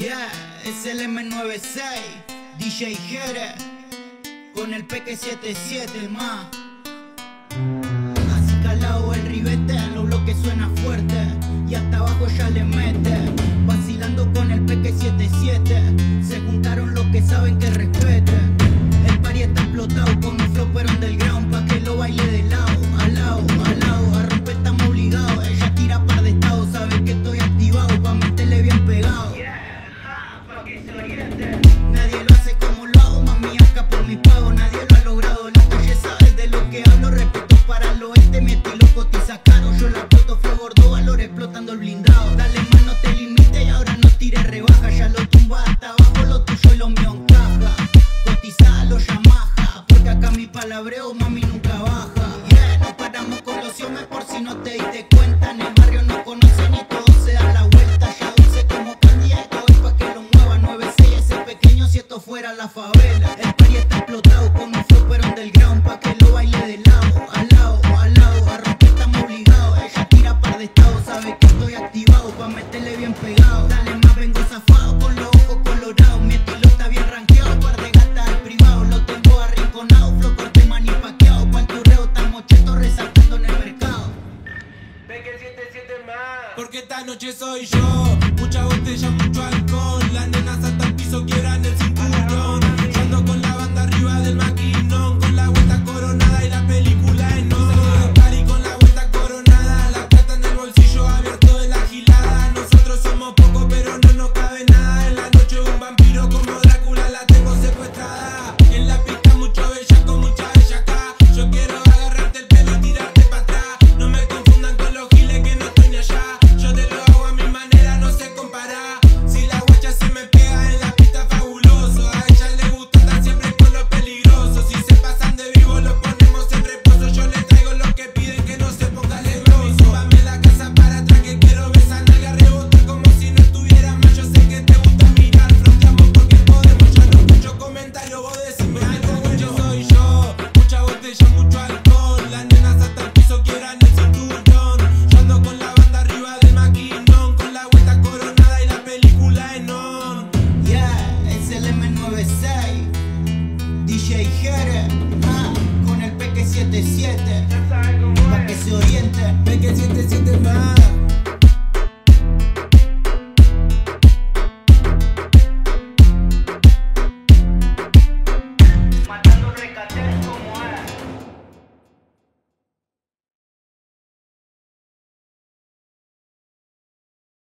Yeah, es el M96, DJ Jere, con el Pekeño 77 más. Así calado el ribete, los bloques suenan fuerte y hasta abajo ya le mete. Vacilando con el Pekeño 77, se juntaron los que saben que respeten. El party está explotado con un flow pero underground, pa' que lo baile de lado a lado, a lado. A romper estamos obligados, ella tira par de estados, sabe que estoy activado, pa' meterle bien pegado. Nadie lo hace como lo hago, mami, acá por mi pago. Nadie lo ha logrado, la calle sabe de lo que hablo. Respeto para el oeste, mi estilo cotiza caro. Yo la exploto, fue gordo, valor explotando el blindado. Dale más, no te limites, ahora no tires rebaja. Ya lo tumba hasta abajo, lo tuyo y lo mío encaja. Cotiza a los Yamaha, porque acá mi palabreo, mami, nunca baja. Yeah, no paramos con los hombres por si no te diste cuenta. En el barrio no conocen y todo se da la vuelta. Ya dulce como candy, si esto fuera la favela. El party está explotado con un flow pero underground, pa' que lo baile de lado a lado, a lado. A romper estamos obligados, ella tira par de estados, sabe que estoy activado, pa' meterle bien pegado. Dale más, vengo zafado, con los ojos colorados, mi estilo está bien rankeado. Par de gatas al privado, lo tengo arrinconado, flow corte mani paqueado, pa'l turreo estamos chetos resaltando en el mercado. Pekeño 77 más, porque esta noche soy yo. Mucha botella, mucho alcohol, la nena salta al piso, quieran el cinturón. Yo ando con la banda arriba del maquinón, con la vuelta coronada y la película en on. Party con la vuelta coronada, la plata en el bolsillo abierto de la gilada. Nosotros somos pocos pero no nos cabe nada. En la noche un vampiro como Drácula, la tengo secuestrada. En la pista mucho bellaco, mucha bellaca. Yo quiero agarrarte el pelo y tirarte para atrás. No me confundan con los giles que no estoy ni allá. Yo te lo hago a mi manera, no sé comparar. Si la guacha se me pega en la pista, fabuloso. A ella le gusta estar siempre con lo peligroso. Si se pasan de vivo, lo ponemos en reposo. Yo le traigo lo que piden, que no se ponga legroso. Súbame la casa para atrás, que quiero besar. Nalga rebota como si no estuviera mal. Yo sé que te gusta mirar, fronteamos porque podemos. Ya no escucho comentarios, vos decime algo bueno. Yo soy yo, mucha botella, mucho alcohol. Las nenas hasta el piso, quieran el cinturón. Yo ando con la banda arriba del maquinón, con la vuelta coronada y la película en on. Yeah, es el M96, DJ Jere, con el Pekeño 77, pa' que se orienten. Pekeño 77 más.